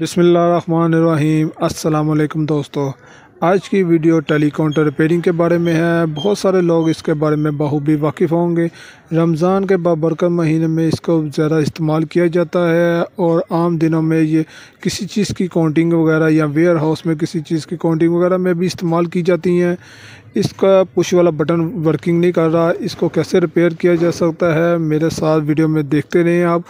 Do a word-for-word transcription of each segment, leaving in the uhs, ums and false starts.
बिस्मिल्लाहिर्रहमानिर्रहीम। अस्सलाम वालेकुम दोस्तों, आज की वीडियो टैली काउंटर रिपेयरिंग के बारे में है। बहुत सारे लोग इसके बारे में बखूबी वाकिफ़ होंगे। रमज़ान के बाबरकत महीने में इसको ज़्यादा इस्तेमाल किया जाता है और आम दिनों में ये किसी चीज़ की काउंटिंग वगैरह या वेयर हाउस में किसी चीज़ की काउंटिंग वगैरह में भी इस्तेमाल की जाती हैं। इसका पुश वाला बटन वर्किंग नहीं कर रहा, इसको कैसे रिपेयर किया जा सकता है मेरे साथ वीडियो में देखते रहें। आप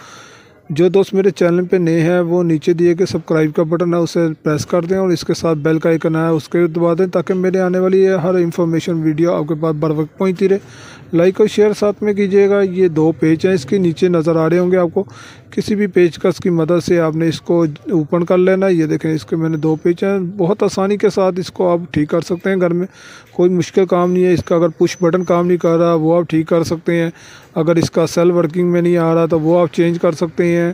जो दोस्त मेरे चैनल पे नए हैं वो नीचे दिए गए सब्सक्राइब का बटन है उसे प्रेस कर दें और इसके साथ बेल का आइकन है उसके दबा दें ताकि मेरे आने वाली हर इंफॉर्मेशन वीडियो आपके पास बर वक्त पहुँचती रहे। लाइक और शेयर साथ में कीजिएगा। ये दो पेज हैं, इसके नीचे नज़र आ रहे होंगे आपको। किसी भी पेचकस की मदद से आपने इसको ओपन कर लेना। ये देखें, इसके मैंने दो पेच हैं। बहुत आसानी के साथ इसको आप ठीक कर सकते हैं घर में, कोई मुश्किल काम नहीं है इसका। अगर पुश बटन काम नहीं कर रहा वो आप ठीक कर सकते हैं। अगर इसका सेल वर्किंग में नहीं आ रहा तो वो आप चेंज कर सकते हैं।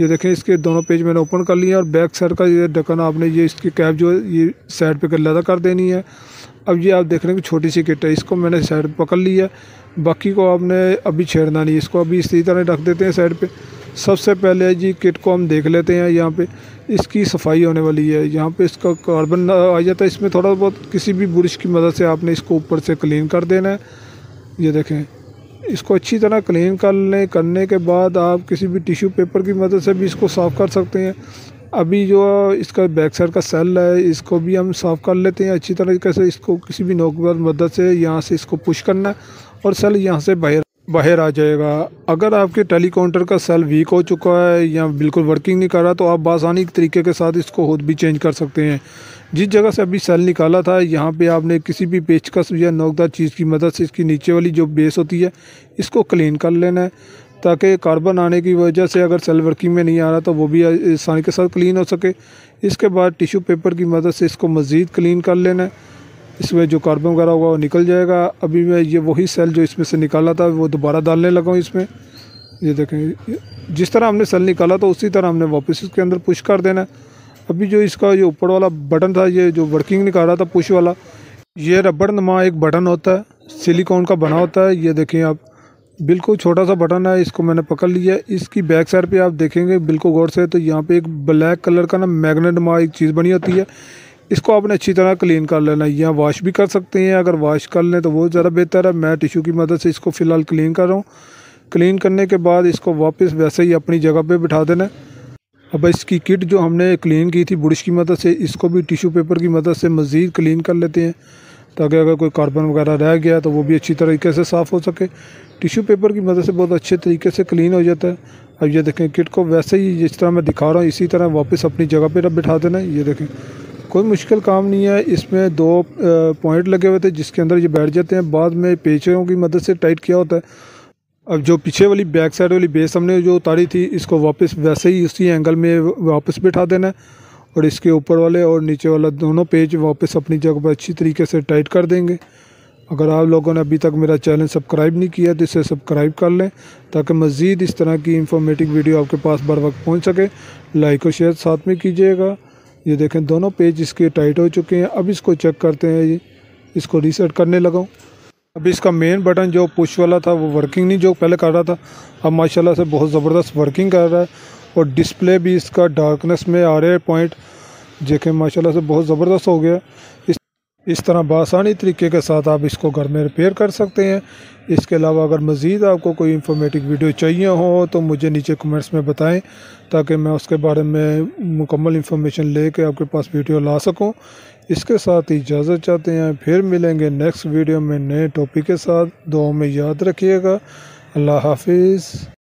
ये देखें, इसके दोनों पेज मैंने ओपन कर लिए हैं और बैक साइड का ये ढक्कन आपने ये इसकी कैप जो ये साइड पे लदा कर देनी है। अब ये आप देख रहे हैं कि छोटी सी किट है, इसको मैंने साइड पकड़ ली है। बाकी को आपने अभी छेड़ना नहीं, इसको अभी इसी तरह रख देते हैं साइड पे। सबसे पहले जी किट को हम देख लेते हैं। यहाँ पे इसकी सफाई होने वाली है, यहाँ पे इसका कार्बन आ जाता है, इसमें थोड़ा बहुत किसी भी ब्रश की मदद से आपने इसको ऊपर से क्लीन कर देना है। ये देखें, इसको अच्छी तरह क्लीन कर लें। करने के बाद आप किसी भी टिश्यू पेपर की मदद से भी इसको साफ़ कर सकते हैं। अभी जो इसका बैक साइड का सेल है इसको भी हम साफ़ कर लेते हैं अच्छी तरह से। इसको किसी भी नोक की मदद से यहाँ से इसको पुश करना है और सेल यहाँ से बाहर बाहर आ जाएगा। अगर आपके टैली काउंटर का सेल वीक हो चुका है या बिल्कुल वर्किंग नहीं कर रहा तो आप बासानी तरीके के साथ इसको खुद भी चेंज कर सकते हैं। जिस जगह से अभी सेल निकाला था यहाँ पे आपने किसी भी पेचकस या नोकदार चीज़ की मदद से इसकी नीचे वाली जो बेस होती है इसको क्लीन कर लेना है ताकि कार्बन आने की वजह से अगर सेल वर्किंग में नहीं आ रहा तो वो भी आसानी के साथ क्लीन हो सके। इसके बाद टिश्यू पेपर की मदद से इसको मज़ीद क्लीन कर लेना है, इसमें जो कार्बन वगैरह होगा वो निकल जाएगा। अभी मैं ये वही सेल जो इसमें से निकाला था वो दोबारा डालने लगा हूँ इसमें। ये देखें, जिस तरह हमने सेल निकाला था उसी तरह हमने वापस इसके अंदर पुश कर देना। अभी जो इसका ये ऊपर वाला बटन था ये जो वर्किंग नहीं कर रहा था पुश वाला, ये रबड़ नुमा एक बटन होता है सिलिकॉन का बना होता है। ये देखें आप, बिल्कुल छोटा सा बटन है, इसको मैंने पकड़ लिया। इसकी बैक साइड पर आप देखेंगे बिल्कुल गौर से तो यहाँ पर एक ब्लैक कलर का ना मैग्नेट नुमा एक चीज़ बनी होती है, इसको आपने अच्छी तरह क्लीन कर लेना है। यहाँ वाश भी कर सकते हैं, अगर वाश कर लें तो वो ज़्यादा बेहतर है। मैं टिश्यू की मदद से इसको फ़िलहाल क्लीन कर रहा हूँ। क्लीन करने के बाद इसको वापस वैसे ही अपनी जगह पे बिठा देना है। अब इसकी किट जो हमने क्लीन की थी ब्रश की मदद से इसको भी टिश्यू पेपर की मदद से मज़ीद क्लीन कर लेते हैं ताकि अगर कोई कार्बन वगैरह रह गया तो वो भी अच्छी तरीके से साफ़ हो सके। टिश्यू पेपर की मदद से बहुत अच्छे तरीके से क्लीन हो जाता है। अब ये देखें, किट को वैसे ही जिस तरह मैं दिखा रहा हूँ इसी तरह वापस अपनी जगह पर बिठा देना है। ये देखें, कोई मुश्किल काम नहीं है। इसमें दो पॉइंट लगे हुए थे जिसके अंदर ये बैठ जाते हैं, बाद में पेचों की मदद से टाइट किया होता है। अब जो पीछे वाली बैक साइड वाली बेस हमने जो उतारी थी इसको वापस वैसे ही उसी एंगल में वापस बिठा देना है और इसके ऊपर वाले और नीचे वाला दोनों पेज वापस अपनी जगह पर अच्छी तरीके से टाइट कर देंगे। अगर आप लोगों ने अभी तक मेरा चैनल सब्सक्राइब नहीं किया तो इसे सब्सक्राइब कर लें ताकि मज़ीद इस तरह की इंफॉर्मेटिव वीडियो आपके पास बर वक्त पहुँच सके। लाइक और शेयर साथ में कीजिएगा। ये देखें, दोनों पेज इसके टाइट हो चुके हैं। अब इसको चेक करते हैं। ये इसको रीसेट करने लगा हूँ। अब इसका मेन बटन जो पुश वाला था वो वर्किंग नहीं जो पहले कर रहा था, अब माशाल्लाह से बहुत ज़बरदस्त वर्किंग कर रहा है और डिस्प्ले भी इसका डार्कनेस में आ रहा है। पॉइंट देखें, माशाल्लाह से बहुत ज़बरदस्त हो गया। इस इस तरह बासानी तरीके के साथ आप इसको घर में रिपेयर कर सकते हैं। इसके अलावा अगर मज़ीद आपको कोई इंफॉर्मेटिव वीडियो चाहिए हो तो मुझे नीचे कमेंट्स में बताएं ताकि मैं उसके बारे में मुकम्मल इंफॉर्मेशन लेके आपके पास वीडियो ला सकूं। इसके साथ इजाज़त चाहते हैं, फिर मिलेंगे नेक्स्ट वीडियो में नए टॉपिक के साथ। दुआओं में याद रखिएगा। अल्लाह हाफिज़।